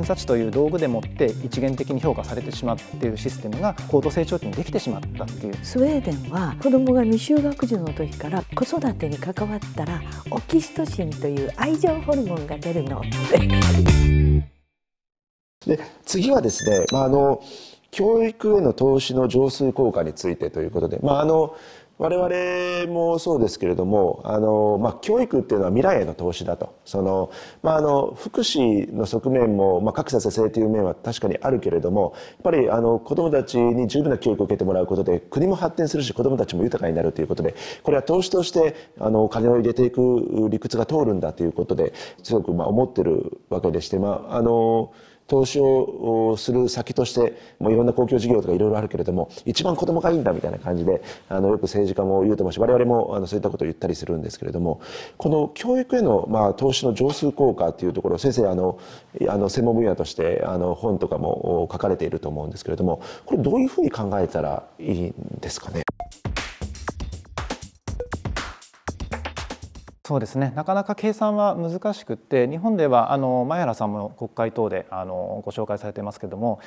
偏差値という道具でもって一元的に評価されてしまうっていうシステムが高度成長期にできてしまったっていう。スウェーデンは子どもが未就学児の時から子育てに関わったらオキシトシンという愛情ホルモンが出るので、次はですね、教育への投資の上水効果についてということで、我々もそうですけれども、教育っていうのは未来への投資だと。福祉の側面も、格差是正という面は確かにあるけれども、やっぱり子どもたちに十分な教育を受けてもらうことで国も発展するし、子どもたちも豊かになるということで、これは投資としてお金を入れていく理屈が通るんだということですごく思ってるわけでして、投資をする先としていろんな公共事業とかいろいろあるけれども、一番子どもがいいんだみたいな感じでよく政治家も言うと思うし、我々もそういったことを言ったりするんですけれども、この教育への投資の上水効果というところ、先生専門分野として本とかも書かれていると思うんですけれども、これどういうふうに考えたらいいんですかね。そうですね、なかなか計算は難しくって、日本では前原さんも国会等でご紹介されてますけども、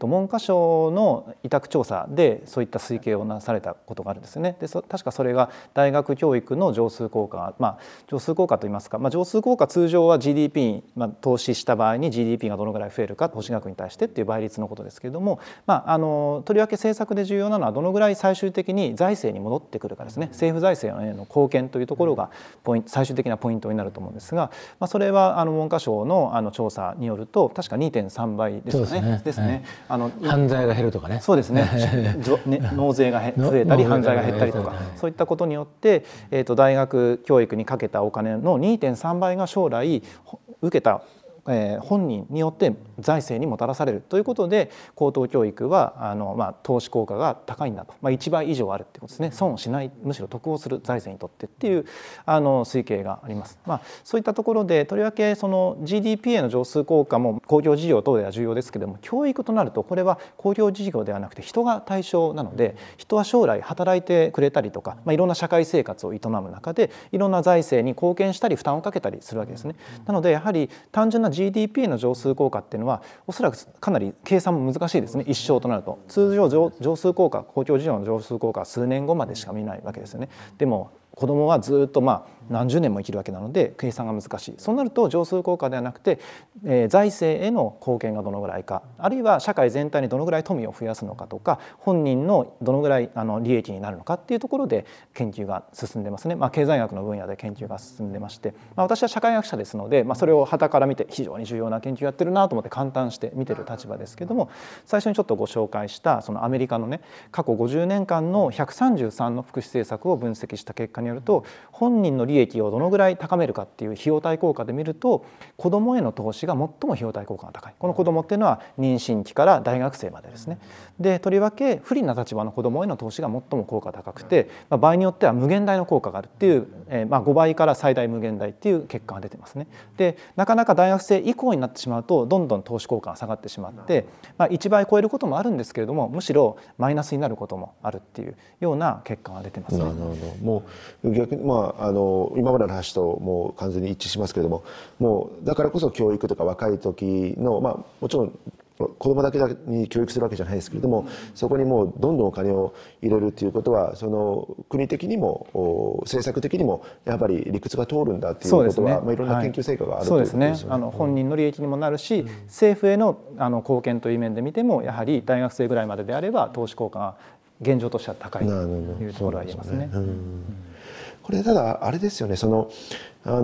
文科省の委託調査でそういった推計をなされたことがあるんですね。で確かそれが大学教育の上水効果、上水効果といいますか、上水効果、通常は GDP に、投資した場合に GDP がどのぐらい増えるか、投資額に対してっていう倍率のことですけれども、とりわけ政策で重要なのはどのぐらい最終的に財政に戻ってくるかですね。政府財政への貢献というところがポイント、最終的なポイントになると思うんですが、それは文科省の調査によると確か 2.3 倍ですかね。ですね。犯罪が減るとかね。そうですね。納税が増えたり犯罪が減ったりとか、そういったことによって大学教育にかけたお金の 2.3 倍が将来受けた本人によって財政にもたらされるということで、高等教育は投資効果が高いんだと、1倍以上あるということですね。損をしない、むしろ得をする、財政にとってっていう推計があります。そういったところで、とりわけGDP への上水効果も公共事業等では重要ですけれども、教育となるとこれは公共事業ではなくて人が対象なので、人は将来働いてくれたりとか、いろんな社会生活を営む中でいろんな財政に貢献したり負担をかけたりするわけですね。なのでやはり単純なGDP の上水効果っていうのはおそらくかなり計算も難しいですね。一生となると、通常上水効果、公共事業の上水効果は数年後までしか見ないわけですよね。でも子どもはずっと何十年も生きるわけなので計算が難しい。そうなると上水効果ではなくて、財政への貢献がどのぐらいか、あるいは社会全体にどのぐらい富を増やすのかとか、本人のどのぐらい利益になるのかっていうところで研究が進んでますね。経済学の分野で研究が進んでまして、私は社会学者ですので、それを傍から見て非常に重要な研究やってるなと思って感嘆して見てる立場ですけども、最初にちょっとご紹介したアメリカのね、過去50年間の133の福祉政策を分析した結果によると、本人の利益をどのぐらい高めるかっていう費用対効果で見ると、子どもへの投資が最も費用対効果が高い。この子どもっていうのは妊娠期から大学生までですね。でとりわけ不利な立場の子どもへの投資が最も効果高くて、場合によっては無限大の効果があるっていう、5倍から最大無限大っていう結果が出てますね。でなかなか大学生以降になってしまうとどんどん投資効果が下がってしまって、1倍超えることもあるんですけれども、むしろマイナスになることもあるっていうような結果が出てますね。もう逆に今までの話ともう完全に一致しますけれども、もうだからこそ教育とか若い時の、もちろん子どもだけに教育するわけじゃないですけれども、そこにもうどんどんお金を入れるということは、国的にも政策的にもやっぱり理屈が通るんだということは、いろんな研究成果があるということですよね。本人の利益にもなるし、政府への貢献という面で見ても、やはり大学生ぐらいまでであれば投資効果が現状としては高いというところは言えますね。これただあれですよね、例えば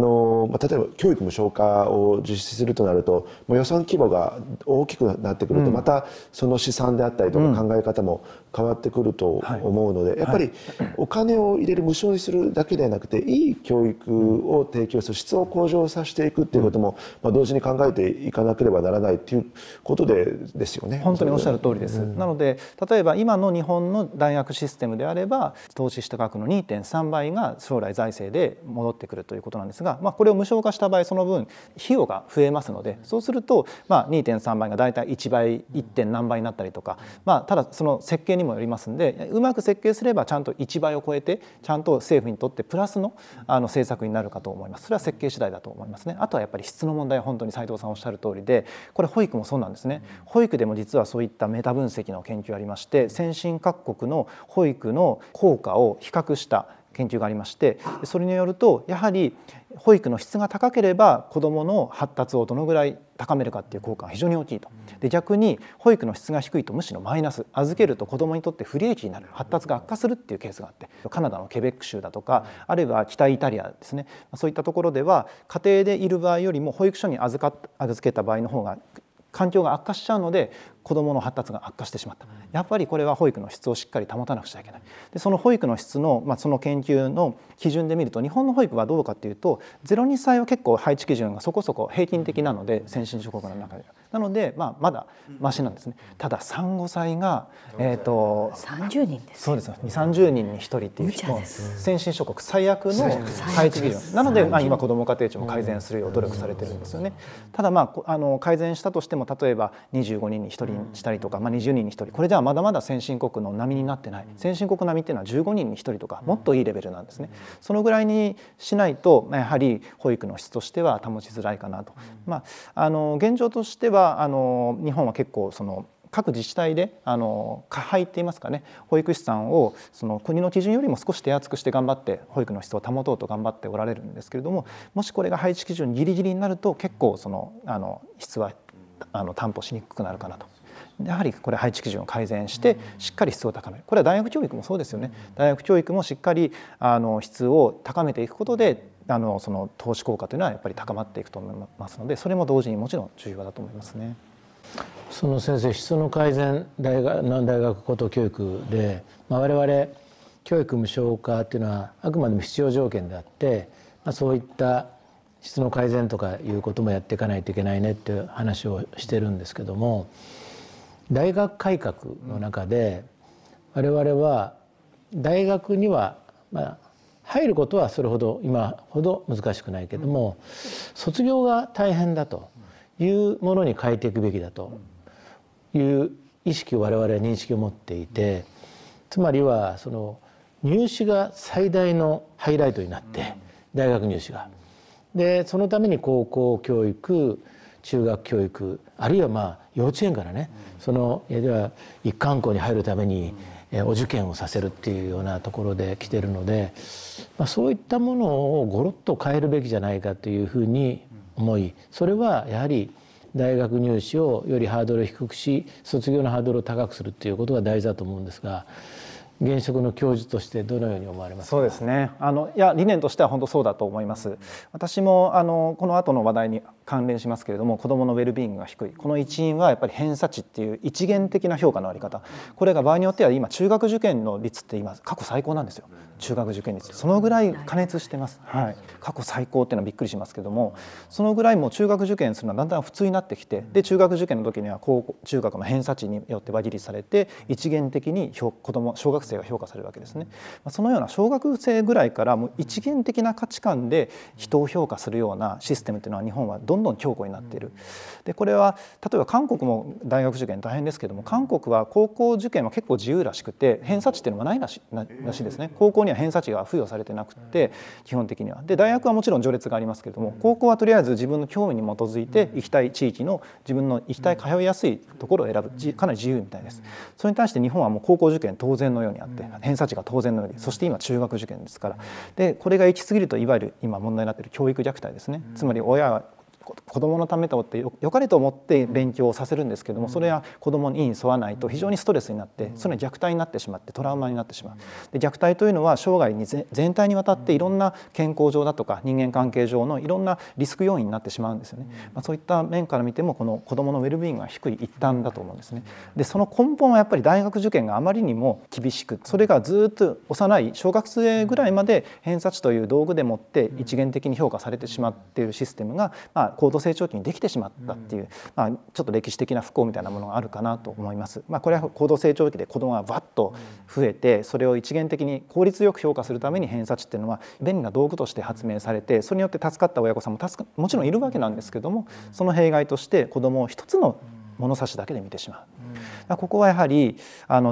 教育無償化を実施するとなると、もう予算規模が大きくなってくると、またその試算であったりとか考え方も変わってくると思うので、やっぱりお金を入れる、無償にするだけではなくて、いい教育を提供する、質を向上させていくっていうことも、同時に考えていかなければならないということですよね。本当におっしゃる通りです。なので例えば今の日本の大学システムであれば、投資した額の 2.3 倍が将来財政で戻ってくるということなんです。なんですが、これを無償化した場合その分費用が増えますので、そうすると 2.3 倍がだいたい1倍 1. 何倍になったりとか、ただその設計にもよりますんで、うまく設計すればちゃんと1倍を超えてちゃんと政府にとってプラスの政策になるかと思います。それは設計次第だと思いますね。あとはやっぱり質の問題は本当に斉藤さんおっしゃる通りで、これ保育もそうなんですね。保育でも実はそういったメタ分析の研究がありまして、先進各国の保育の効果を比較した研究がありまして、それによるとやはり保育の質が高ければ子どもの発達をどのぐらい高めるかっていう効果が非常に大きいと。で逆に保育の質が低いとむしろマイナス、預けると子どもにとって不利益になる、発達が悪化するっていうケースがあって、カナダのケベック州だとか、あるいは北イタリアですね、そういったところでは家庭でいる場合よりも保育所に預けた場合の方が環境が悪化しちゃうので子どもの発達が悪化してしまった。やっぱりこれは保育の質をしっかり保たなくちゃいけない。でその保育の質の、その研究の基準で見ると日本の保育はどうかというと、0-2歳は結構配置基準がそこそこ平均的なので、先進諸国の中でなので、まだマシなんですね。ただ3-5歳が30人です。そうですね。30人に1人っていう人も先進諸国最悪の配置基準なので、今子ども家庭庁も改善するよう努力されてるんですよね。ただ改善したとしても例えば25人に1人にしたりとか、20人に1人、これではまだまだ先進国の波になってない。先進国並みっていうのは15人に1人とか、もっといいレベルなんですね。そのぐらいにしないとやはり保育の質としては保ちづらいかなと。現状としては日本は結構各自治体で加配っていいますかね、保育士さんを国の基準よりも少し手厚くして頑張って保育の質を保とうと頑張っておられるんですけれども、もしこれが配置基準ギリギリになると結構質は担保しにくくなるかなと。やはりこれ配置基準を改善してしっかり質を高める、これは大学教育もそうですよね。大学教育もしっかり質を高めていくことで投資効果というのはやっぱり高まっていくと思いますので、それも同時にもちろん重要だと思いますね。その先生、質の改善、大学高等教育で、我々教育無償化というのはあくまでも必要条件であって、そういった質の改善とかいうこともやっていかないといけないねっていう話をしてるんですけども、大学改革の中で我々は大学には入ることはそれほど今ほど難しくないけども、卒業が大変だというものに変えていくべきだという意識を我々は認識を持っていて、つまりは入試が最大のハイライトになって、大学入試が。でそのために高校教育、中学教育、あるいは幼稚園からね、では一貫校に入るためにお受験をさせるっていうようなところで来てるので、そういったものをゴロッと変えるべきじゃないかというふうに思い、それはやはり大学入試をよりハードルを低くし、卒業のハードルを高くするっていうことが大事だと思うんですが。現職の教授としてどのように思われますか？そうですね。いや、理念としては本当そうだと思います。私もこの後の話題に関連しますけれども、子どものウェルビーイングが低い、この一因はやっぱり偏差値っていう一元的な評価のあり方、これが場合によっては今中学受験の率って今過去最高なんですよ。中学受験率、そのぐらい過熱してます。はい、過去最高っていうのはびっくりしますけども、そのぐらいもう中学受験するのはだんだん普通になってきて、で中学受験の時には高校中学の偏差値によって輪切りされて一元的に小学生が評価されるわけですね。そのような小学生ぐらいからもう一元的な価値観で人を評価するようなシステムというのは日本はどんどん強固になっている。でこれは例えば韓国も大学受験大変ですけども、韓国は高校受験は結構自由らしくて偏差値っていうのがないらしいですね。高校には偏差値が付与されてなくて基本的には。で大学はもちろん序列がありますけれども、高校はとりあえず自分の興味に基づいて行きたい地域の自分の行きたい通いやすいところを選ぶ、かなり自由みたいです。それに対して日本はもう高校受験当然のようにあって、偏差値が当然のように、そして今中学受験ですから。でこれが行き過ぎるといわゆる今問題になっている教育虐待ですね。つまり親は子どものためとってよかれと思って勉強をさせるんですけども、それは子どもに意に沿わないと非常にストレスになって、それは虐待になってしまってトラウマになってしまう。で虐待というのは生涯に全体にわたっていろんな健康上だとか人間関係上のいろんなリスク要因になってしまうんですよね。そういった面から見てもこの子どものウェルビーイングが低い一端だと思うんですね。でその根本はやっぱり大学受験があまりにも厳しく、それがずっと幼い小学生ぐらいまで偏差値という道具でもって一元的に評価されてしまっているシステムが高度成長期にできてしまったっていう、ちょっと歴史的な不幸みたいなものがあるかなと思います。これは高度成長期で子どもがわっと増えて、それを一元的に効率よく評価するために偏差値っていうのは便利な道具として発明されて、それによって助かった親御さんももちろんいるわけなんですけども、その弊害として子どもを一つの物差しだけで見てしまう。ここはやはり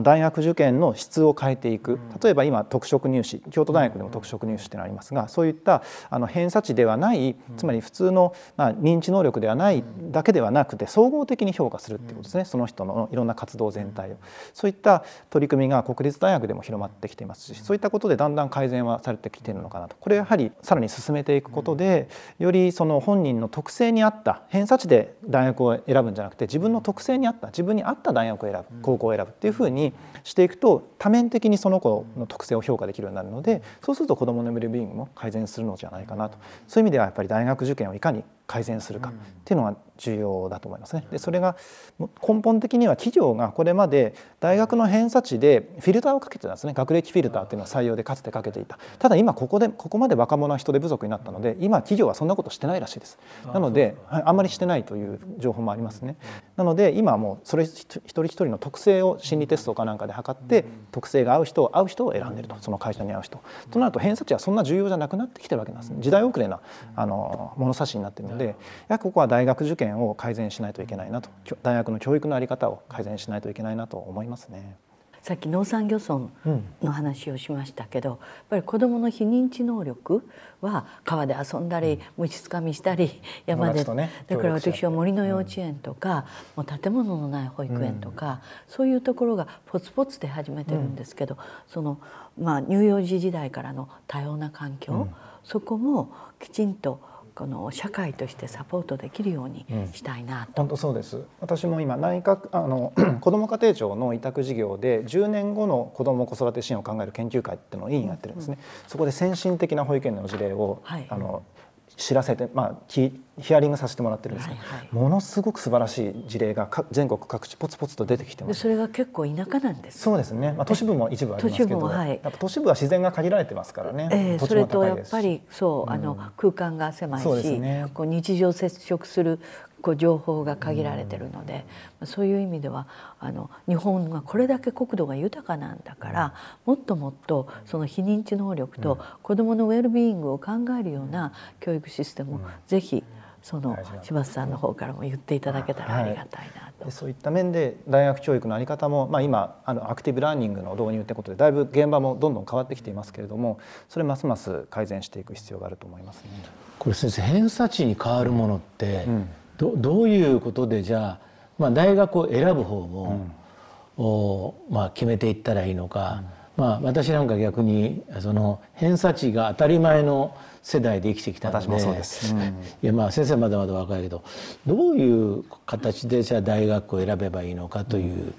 大学受験の質を変えていく。例えば今特色入試、京都大学でも特色入試っていうのがありますが、そういった偏差値ではない、つまり普通の認知能力ではないだけではなくて、総合的に評価するっていうことですね。その人のいろんな活動全体を、そういった取り組みが国立大学でも広まってきていますし、そういったことでだんだん改善はされてきているのかなと。これやはりさらに進めていくことで、よりその本人の特性に合った偏差値で大学を選ぶんじゃなくて、自分の特性に合った、自分に合った大学を選ぶ、高校を選ぶっていうふうにしていくと、多面的にその子の特性を評価できるようになるので、そうすると子どものウェルビーイングも改善するのじゃないかなと。そういう意味ではやっぱり大学受験をいかに改善するかっていうのが重要だと思いますね。でそれが根本的には、企業がこれまで大学の偏差値でフィルターをかけてたんですね。学歴フィルターっていうのは採用でかつてかけていた。ただ今ここまで若者は人手不足になったので、今企業はそんなことしてないらしいです。なのであんまりしてないという情報もありますね。なので今はもうそれ一人一人の特性を心理テストかなんかで測って、特性が合う人を選んでると。その会社に合う人となると、偏差値はそんな重要じゃなくなってきてるわけなんですね。時代遅れな物差しになってるので、やはりここは大学受験を改善しないといけないなと、大学の教育の在り方を改善しないといけないなと思いますね。さっき農山漁村の話をしましたけど、やっぱり子どもの非認知能力は川で遊んだり、虫つかみしたり、山で、だから私は森の幼稚園とか、もう建物のない保育園とか、そういうところがポツポツで始めてるんですけど、その乳幼児時代からの多様な環境、そこもきちんとこの社会としてサポートできるようにしたいなと。本当そうです。私も今子ども家庭庁の委託事業で10年後の子ども子育て支援を考える研究会っていうのを委員やってるんですね。そこで先進的な保育園の事例を、知らせて、ヒアリングさせてもらってるんですけど、ものすごく素晴らしい事例が全国各地ポツポツと出てきてます。それが結構田舎なんです。そうですね。都市部も一部ありますけど、都市部は自然が限られてますからね。それとやっぱりそう空間が狭いし、日常接触する情報が限られてるので、そういう意味では日本がこれだけ国土が豊かなんだから、もっともっとその非認知能力と子どものウェルビーイングを考えるような教育システムをぜひ柴田さんの方からも言っていただけたらありがたいなと。そういった面で大学教育の在り方も、今アクティブラーニングの導入ってことでだいぶ現場もどんどん変わってきていますけれども、それますます改善していく必要があると思いますね。これ先生、偏差値に変わるものってどういうことで、じゃあ、大学を選ぶ方も、決めていったらいいのか、私なんか逆にその偏差値が当たり前の世代で生きてきたので、いや先生まだまだ若いけど、どういう形でじゃあ大学を選べばいいのかという、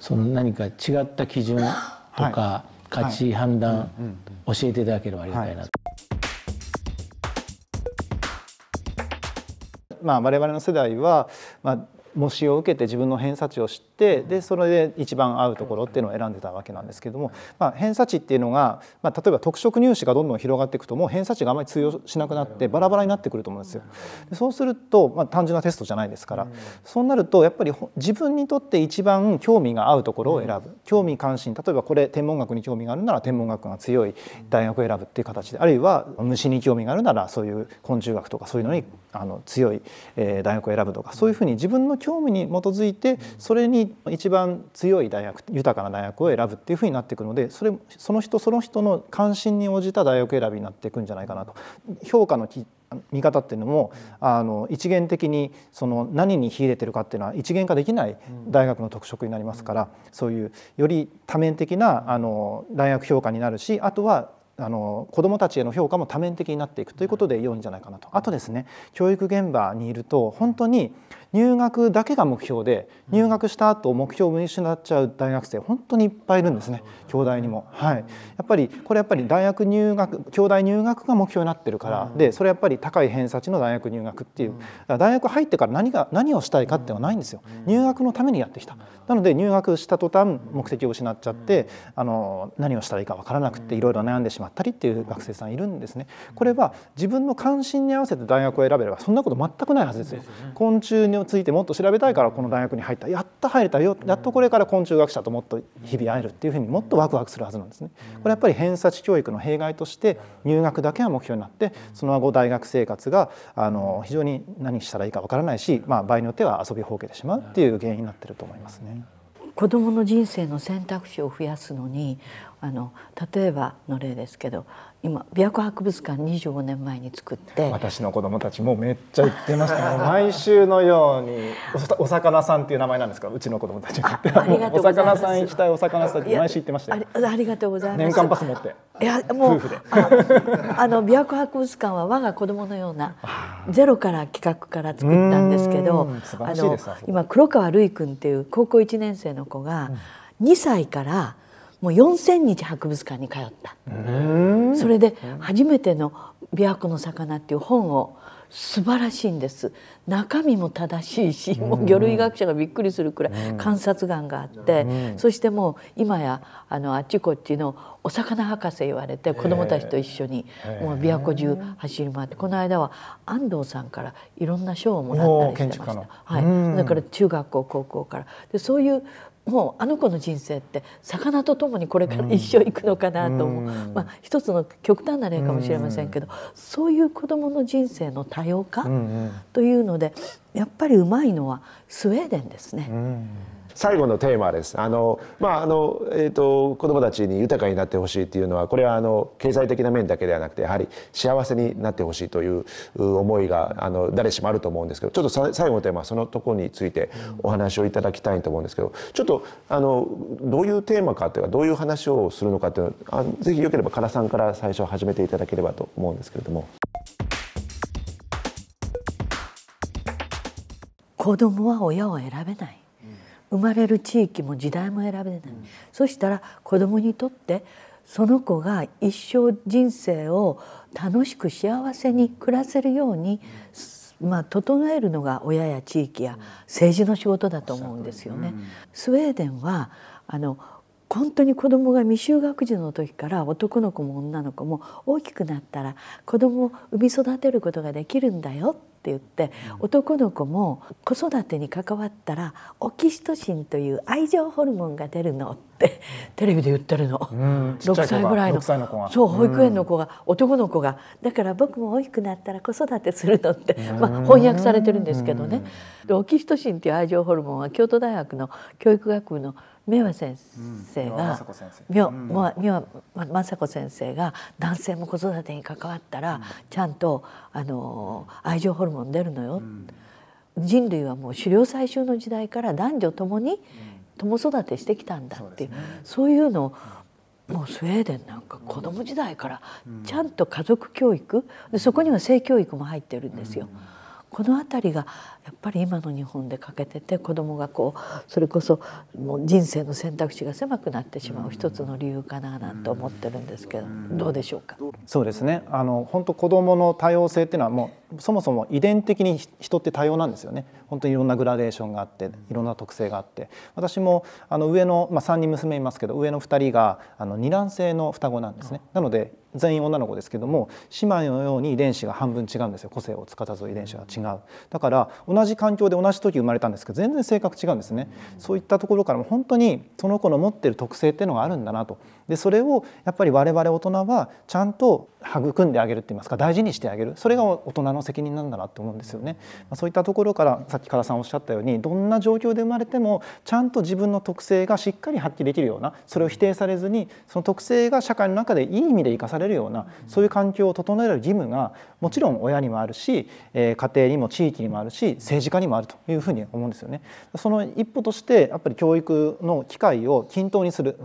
その何か違った基準とか価値判断、教えていただければありがたいなと。我々の世代は、模試を受けて自分の偏差値を知って、でそれで一番合うところっていうのを選んでたわけなんですけども、偏差値っていうのが、例えば特色入試がどんどん広がっていくと、もう偏差値があまり通用しなくなってバラバラになってくると思うんですよ。そうすると、単純なテストじゃないですから、そうなるとやっぱり自分にとって一番興味が合うところを選ぶ、興味関心、例えばこれ天文学に興味があるなら天文学が強い大学を選ぶっていう形で、あるいは虫に興味があるならそういう昆虫学とかそういうのに強い大学を選ぶとか、そういうふうに自分の興味に基づいて、それに一番強い大学、豊かな大学を選ぶっていうふうになっていくので、その人その人の関心に応じた大学選びになっていくんじゃないかなと。評価の見方っていうのも一元的にその何に秀でてるかっていうのは一元化できない大学の特色になりますから、そういうより多面的な大学評価になるし、あとは子どもたちへの評価も多面的になっていくということで良いんじゃないかなと。あとですね、教育現場にいると本当に入学だけが目標で、入学した後目標を見失っちゃう大学生本当にいっぱいいるんですね、京大にも。はい、これやっぱり大学入学、京大入学が目標になってるからで、それやっぱり高い偏差値の大学入学っていう、大学入ってから何をしたいかってはないんですよ。入学のためにやってきた。なので入学した途端目的を失っちゃって、何をしたらいいか分からなくていろいろ悩んでしまったりっていう学生さんいるんですね。これは自分の関心に合わせて大学を選べればそんなこと全くないはずですよ。昆虫についてもっと調べたいからこの大学に入った、やっと入れたよ、やっとこれから昆虫学者ともっと日々会えるっていうふうにもっとワクワクするはずなんですね。これやっぱり偏差値教育の弊害として入学だけは目標になって、その後大学生活が非常に何したらいいか分からないし、場合によっては遊びほうけてしまうっていう原因になってると思いますね。子どもの人生の選択肢を増やすのに、例えばの例ですけど、今琵琶湖博物館25年前に作って、私の子どもたちもめっちゃ行ってましたね。毎週のようにお魚さんっていう名前なんですか、うちの子どもたちが。お魚さん行きたい、お魚さんって毎週行ってましたよ。ありがとうございます。年間パス持って、いやもう夫婦で琵琶湖博物館は我が子どものようなゼロから企画から作ったんですけど、今黒川るい君っていう高校1年生の子が2歳からもう4000日博物館に通った。それで初めての「琵琶湖の魚」っていう本を、素晴らしいんです。中身も正しいし、もう魚類学者がびっくりするくらい観察眼があって、そしてもう今やあっちこっちのお魚博士言われて、子どもたちと一緒にもう琵琶湖中走り回って、この間は安藤さんからいろんな賞をもらったりしてました。はい、だから中学校高校からで、そういうもうあの子の人生って魚と共にこれから一生行くのかなと思う、一つの極端な例かもしれませんけど、そういう子どもの人生の多様化というので、やっぱりうまいのはスウェーデンですね。最後のテーマです。子どもたちに豊かになってほしいというのは、これは経済的な面だけではなくて、やはり幸せになってほしいという思いが誰しもあると思うんですけど、ちょっと最後のテーマはそのところについてお話をいただきたいと思うんですけど、ちょっとどういうテーマかというか、どういう話をするのかというのを、ぜひよければ唐さんから最初始めていただければと思うんですけれども。子どもは親を選べない。生まれる地域も時代も選べない、そしたら子どもにとってその子が一生人生を楽しく幸せに暮らせるように、整えるのが親や地域や政治の仕事だと思うんですよね。スウェーデンは本当に子どもが未就学児の時から、男の子も女の子も大きくなったら子どもを産み育てることができるんだよって言って、男の子も子育てに関わったらオキシトシンという愛情ホルモンが出るのってテレビで言ってるの。6歳ぐらいのそう保育園の子が、男の子が、だから僕も大きくなったら子育てするのって、翻訳されてるんですけどね。オキシトシンという愛情ホルモンは、京都大学の教育学部の明和先生が、明和雅子先生が男性も子育てに関わったらちゃんと愛情ホルモン出るのよ、人類はもう狩猟採集の時代から男女ともに共育てしてきたんだっていう、そういうのをもうスウェーデンなんか子ども時代からちゃんと家族教育で、そこには性教育も入ってるんですよ。この辺りがやっぱり今の日本で欠けてて、子どもがそれこそもう人生の選択肢が狭くなってしまう一つの理由かななんて思ってるんですけど、どうでしょうか。そうですね、本当子どもの多様性っていうのは、もうそもそも遺伝的に人って多様なんですよね。本当にいろんなグラデーションがあって、いろんな特性があって、私も上の、3人娘いますけど、上の2人が二卵性の双子なんですね。なので全員女の子ですけども、姉妹のように遺伝子が半分違うんですよ。個性を司る遺伝子が違う。だから同じ環境で同じ時生まれたんですけど、全然性格違うんですね。そういったところからも本当にその子の持っている特性っていうのがあるんだなと。でそれをやっぱり我々大人はちゃんと育んであげるって言いますか、大事にしてあげる、それが大人の責任なんだなと思うんですよね。そういったところから、さっき唐さんおっしゃったように、どんな状況で生まれてもちゃんと自分の特性がしっかり発揮できるような、それを否定されずに、その特性が社会の中でいい意味で生かされるような、そういう環境を整える義務がもちろん親にもあるし、家庭にも地域にもあるし、政治家にもあるというふうに思うんですよね。その一歩としてやっぱり教育の機会を均等にする、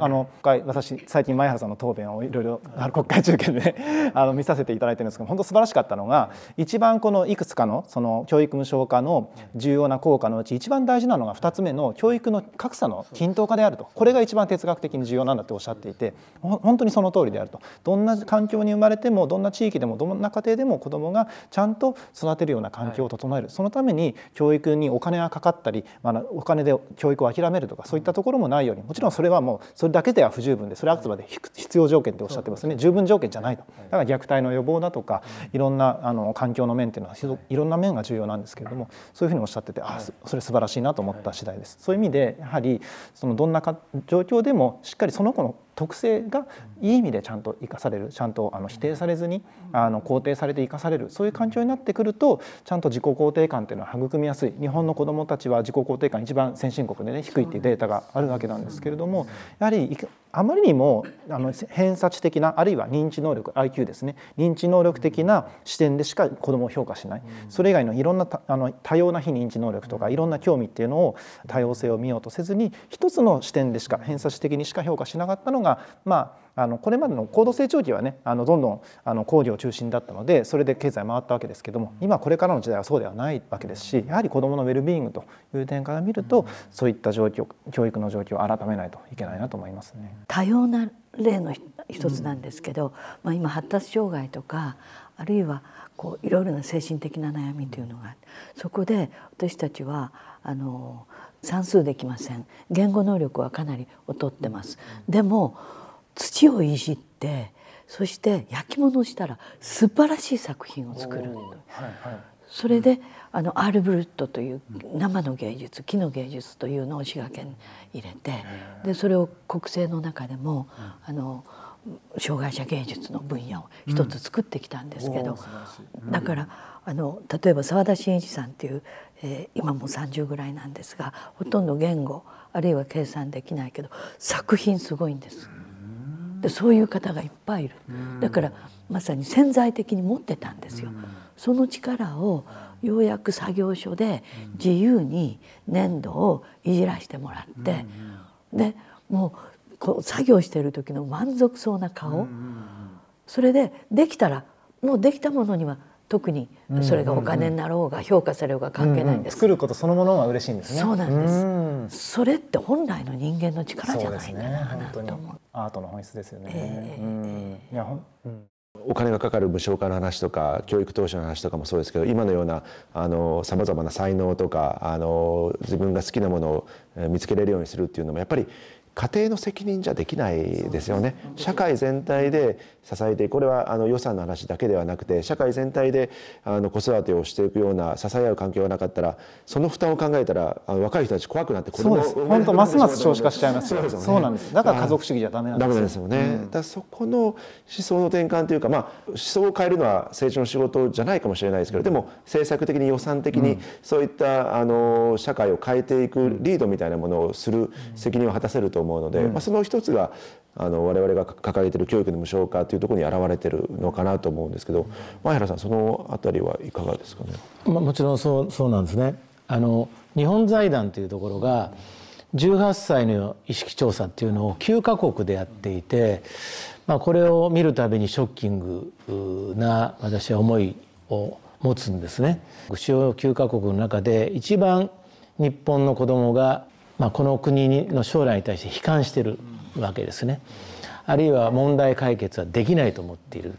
私最近前原さんの答弁をいろいろ国会中継でね見させていただいてるんですけど、本当素晴らしかったのが、一番このいくつかのその教育無償化の重要な効果のうち一番大事なのが2つ目の教育の格差の均等化であると、これが一番哲学的に重要なんだっておっしゃっていて、本当にその通りであると。どんな環境に生まれても、どんな地域でも、どんな家庭でも子どもがちゃんと育てるような環境を整える、そのために教育にお金がかかったり、お金で教育を諦めるとかそういったところもないように、もちろんそれはもうそれだけでは不十分で、それはあくまで必要条件っておっしゃってますね。十分条件じゃないと。だから虐待の予防だとかいろんな環境の面っていうのはいろんな面が重要なんですけれども、そういうふうにおっしゃってて、あ、それ素晴らしいなと思った次第です。そういう意味でやはりどんな状況でもしっかりその子の特性がいい意味でちゃんと生かされる、ちゃんと否定されずに肯定されて生かされる、そういう環境になってくるとちゃんと自己肯定感っていうのは育みやすい。日本の子どもたちは自己肯定感一番先進国でね低いっていうデータがあるわけなんですけれども、やはりあまりにも偏差値的な、あるいは認知能力 IQ ですね、認知能力的な視点でしか子どもを評価しない。それ以外のいろんな多様な非認知能力とかいろんな興味っていうのを、多様性を見ようとせずに一つの視点でしか、偏差値的にしか評価しなかったのがこれまでの高度成長期はねどんどん工業中心だったので、それで経済回ったわけですけども、今これからの時代はそうではないわけですし、やはり子どものウェルビーイングという点から見ると、そういった状況、教育の状況を改めないといけないなと思いますね。多様な例の一つなんですけど、今発達障害とかあるいはいろいろな精神的な悩みというのがあって、そこで私たちは算数できません、言語能力はかなり劣ってます。でも土をいじって、そして焼き物をしたら素晴らしい作品を作る。それでアール・ブリュットという生の芸術、木の芸術というのを滋賀県に入れて、でそれを国政の中でも障害者芸術の分野を一つ作ってきたんですけど、だから例えば沢田真一さんっていう、今も30ぐらいなんですが、ほとんど言語あるいは計算できないけど作品すごいんです。でそういう方がいっぱいいる。だからまさに潜在的に持ってたんですよ。その力をようやく作業所で自由に粘土をいじらしてもらって、でもうこう作業してる時の満足そうな顔、それでできたらもうできたものには特にそれがお金になろうが評価されようが関係ないんです。作ることそのものが嬉しいんですね。そうなんです。それって本来の人間の力じゃないかなと思う。アートの本質ですよね。お金がかかる無償化の話とか教育投資の話とかもそうですけど、今のようなさまざまな才能とか自分が好きなものを見つけれるようにするっていうのもやっぱり家庭の責任じゃできないですよね。社会全体で支えていく、これは予算の話だけではなくて社会全体で子育てをしていくような支え合う環境がなかったら、その負担を考えたら若い人たち怖くなって子供を産めなくなってしまう。ますます少子化しちゃいますよね。そうなんです。だから家族主義じゃダメなんですよ。ダメですよね。だからそこの思想の転換というか、思想を変えるのは政治の仕事じゃないかもしれないですけど、でも政策的に予算的にそういった社会を変えていくリードみたいなものをする責任を果たせると思うので、その一つが我々が掲げている教育の無償化というところに表れているのかなと思うんですけど、前原さんそのあたりはいかがですかね。もちろんそうなんですね。日本財団というところが18歳の意識調査っていうのを9カ国でやっていて、これを見るたびにショッキングな私は思いを持つんですね。主要9カ国の中で一番日本の子どもがこの国の将来に対して悲観してるわけですね。あるいは問題解決はできないと思っている。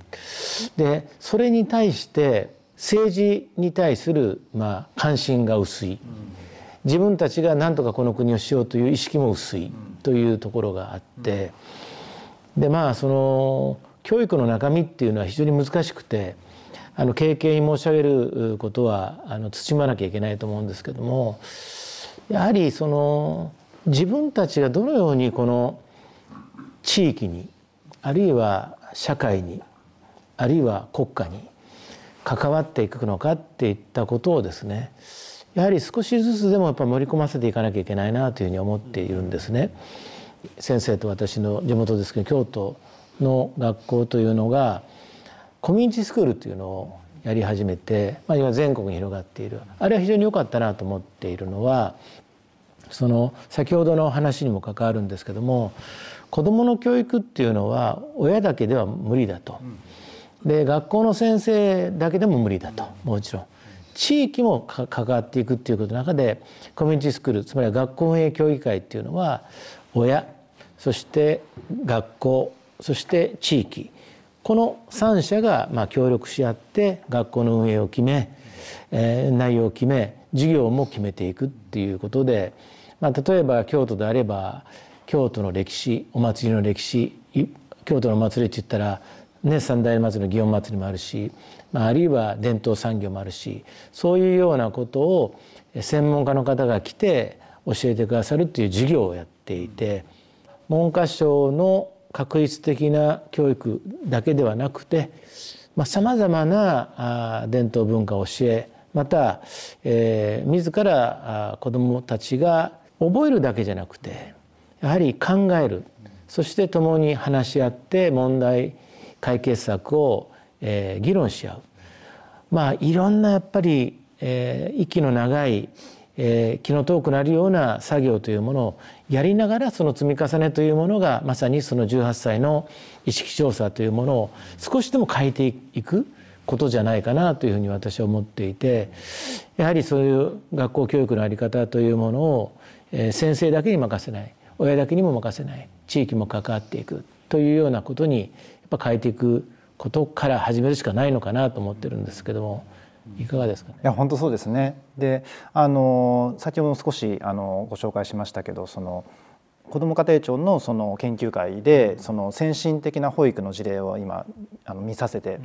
でそれに対して政治に対する関心が薄い、自分たちが何とかこの国をしようという意識も薄いというところがあって、でその教育の中身っていうのは非常に難しくて、軽々に申し上げることは慎まなきゃいけないと思うんですけども、やはり自分たちがどのようにこの地域に、あるいは社会に、あるいは国家に関わっていくのかっていったことをですね、やはり少しずつでもやっぱ盛り込ませていかなきゃいけないなというふうに思っているんですね。先生と私の地元ですけど、京都の学校というのがコミュニティスクールというのをやり始めて、今全国に広がっている。あれは非常に良かったなと思っているのは、先ほどの話にも関わるんですけども、子どもの教育っていうのは親だけでは無理だと。で学校の先生だけでも無理だと、もちろん地域も関わっていくっていうことの中でコミュニティスクール、つまり学校運営協議会っていうのは親、そして学校、そして地域、この3者が協力し合って学校の運営を決め、内容を決め、授業も決めていくっていうことで、例えば京都であれば京都の歴史、お祭りの歴史、京都のお祭りって言ったらね、三大祭りの祇園祭りもあるし、あるいは伝統産業もあるし、そういうようなことを専門家の方が来て教えてくださるっていう授業をやっていて、文科省の確一的な教育だけではなくて、さまざまな伝統文化を教え、また、自ら子どもたちが覚えるだけじゃなくて、やはり考える、そして共に話し合って問題解決策を議論し合う、いろんなやっぱり息の長い気の遠くなるような作業というものをやりながら、その積み重ねというものがまさにその18歳の意識調査というものを少しでも変えていくことじゃないかなというふうに私は思っていて、やはりそういう学校教育の在り方というものを先生だけに任せない、親だけにも任せない、地域も関わっていくというようなことにやっぱ変えていくことから始めるしかないのかなと思ってるんですけども。いかがですかね。いや本当そうですね。で、先ほど少しご紹介しましたけど、その子ども家庭庁のその研究会でその先進的な保育の事例を今見させて、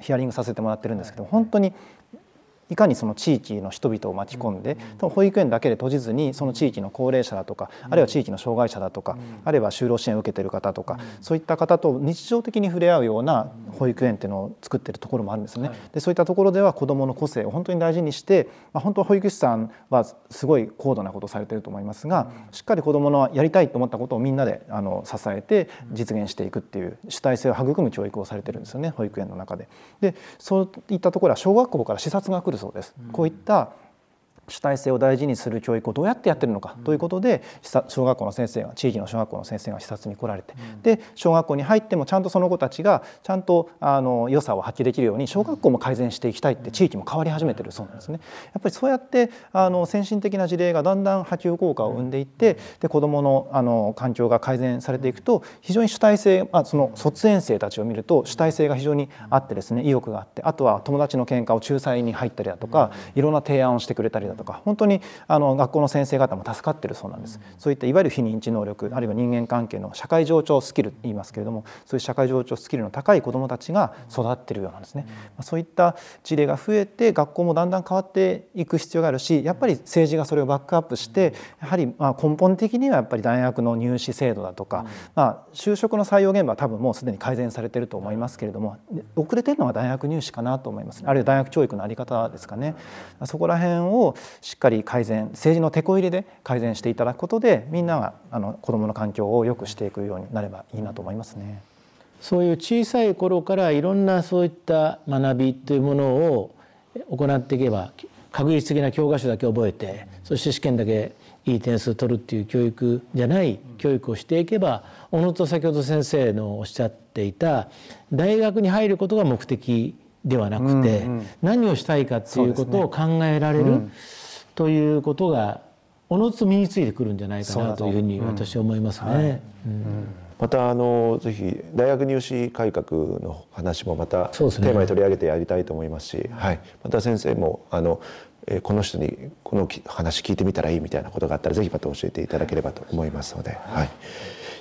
ヒアリングさせてもらってるんですけど、本当にいかにその地域の人々を巻き込んで、保育園だけで閉じずにその地域の高齢者だとか、あるいは地域の障害者だとか、あるいは就労支援を受けている方とか、そういった方と日常的に触れ合うような保育園っていうのを作っているところもあるんですね。でそういったところでは子どもの個性を本当に大事にして、本当は保育士さんはすごい高度なことをされていると思いますが、しっかり子どものやりたいと思ったことをみんなで支えて実現していくっていう主体性を育む教育をされているんですよね、保育園の中で。でそういったところは小学校から視察が来るそうです。こういった主体性を大事にする教育をどうやってやってるのかということで、小学校の先生が、地域の小学校の先生が視察に来られて、で小学校に入ってもちゃんとその子たちがちゃんと良さを発揮できるように小学校も改善していきたいって、地域も変わり始めてるそうなんですね。やっぱりそうやって先進的な事例がだんだん波及効果を生んでいって、で子どもの環境が改善されていくと、非常に主体性、その卒園生たちを見ると主体性が非常にあってですね、意欲があって、あとは友達の喧嘩を仲裁に入ったりだとか、いろんな提案をしてくれたりだとか、本当に学校の先生方も助かっているそうなんです。そういったいわゆる非認知能力、あるいは人間関係の社会情緒スキルと言いますけれども、そういう社会情緒スキルの高い子どもたちが育っているようなんですね。そういった事例が増えて、学校もだんだん変わっていく必要があるし、やっぱり政治がそれをバックアップして、やはり根本的にはやっぱり大学の入試制度だとか、就職の採用現場は多分もうすでに改善されていると思いますけれども、遅れているのは大学入試かなと思います。あるいは大学教育の在り方ですかね。そこら辺をしっかり改善、政治のテこ入れで改善していただくことで、みんなが子どもの環境を良くしていくようになればいいなと思いますね。そういう小さい頃からいろんなそういった学びというものを行っていけば、確実的な教科書だけ覚えて、そして試験だけいい点数を取るっていう教育じゃない教育をしていけば、おのずと先ほど先生のおっしゃっていた大学に入ることが目的ではなくて、何をしたいかっていうことを考えられる、ということがおのずと身についてくるんじゃないかなというふうに私は思いますね。またぜひ大学入試改革の話もまたテーマに取り上げてやりたいと思いますし、また先生もこの人にこの話聞いてみたらいいみたいなことがあったら、ぜひまた教えていただければと思いますので、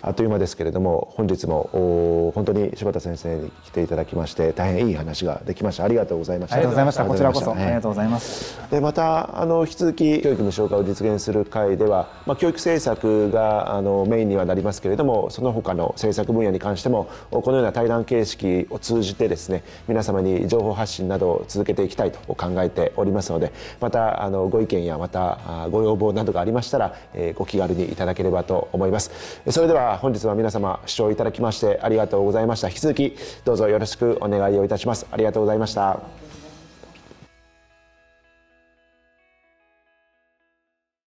あっという間ですけれども、本日も本当に柴田先生に来ていただきまして、大変いい話ができました。ありがとうございました。ありがとうございました。こちらこそありがとうございます。でまた引き続き教育無償化を実現する会では、教育政策がメインにはなりますけれども、その他の政策分野に関してもこのような対談形式を通じてですね、皆様に情報発信などを続けていきたいと考えておりますので、またご意見やまたご要望などがありましたら、ご気軽にいただければと思います。それでは本日は皆様視聴いただきましてありがとうございました。引き続きどうぞよろしくお願いをいたします。ありがとうございました。